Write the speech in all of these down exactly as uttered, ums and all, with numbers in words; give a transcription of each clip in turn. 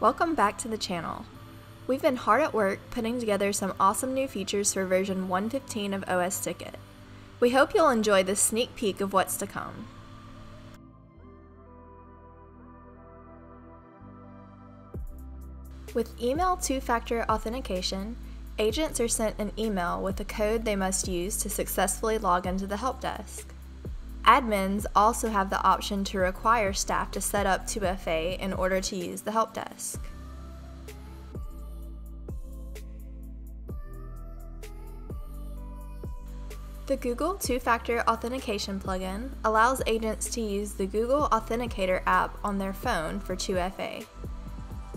Welcome back to the channel. We've been hard at work putting together some awesome new features for version one fifteen of osTicket. We hope you'll enjoy this sneak peek of what's to come. With email two-factor authentication, agents are sent an email with a code they must use to successfully log into the help desk. Admins also have the option to require staff to set up two F A in order to use the help desk. The Google two-factor authentication plugin allows agents to use the Google Authenticator app on their phone for two F A.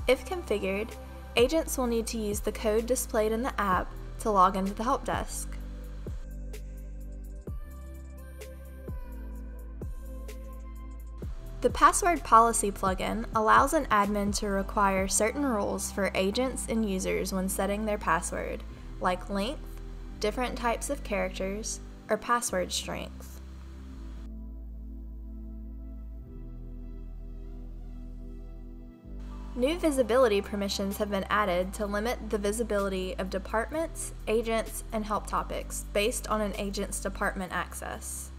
If configured, agents will need to use the code displayed in the app to log into the help desk. The Password Policy plugin allows an admin to require certain rules for agents and users when setting their password, like length, different types of characters, or password strength. New visibility permissions have been added to limit the visibility of departments, agents, and help topics based on an agent's department access.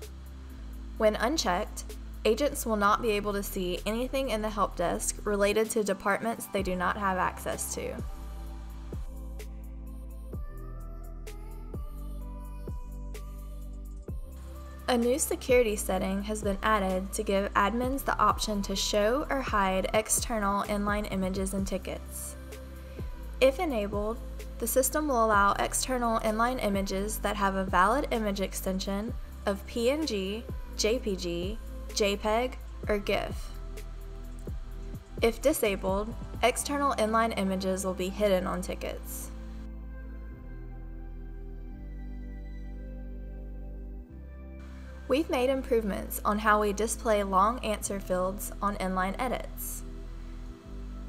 When unchecked, agents will not be able to see anything in the help desk related to departments they do not have access to. A new security setting has been added to give admins the option to show or hide external inline images and tickets. If enabled, the system will allow external inline images that have a valid image extension of P N G, J P G, JPEG, or GIF. If disabled, external inline images will be hidden on tickets. We've made improvements on how we display long answer fields on inline edits.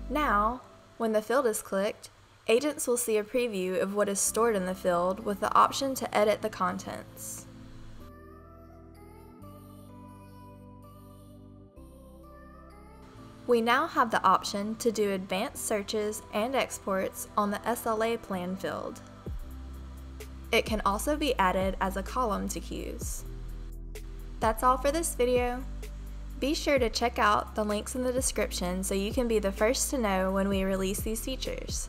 Now, when the field is clicked, agents will see a preview of what is stored in the field with the option to edit the contents. We now have the option to do advanced searches and exports on the S L A plan field. It can also be added as a column to queues. That's all for this video. Be sure to check out the links in the description so you can be the first to know when we release these features.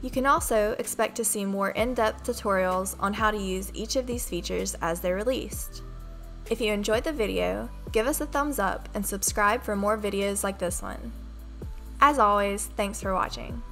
You can also expect to see more in-depth tutorials on how to use each of these features as they're released. If you enjoyed the video, give us a thumbs up and subscribe for more videos like this one. As always, thanks for watching.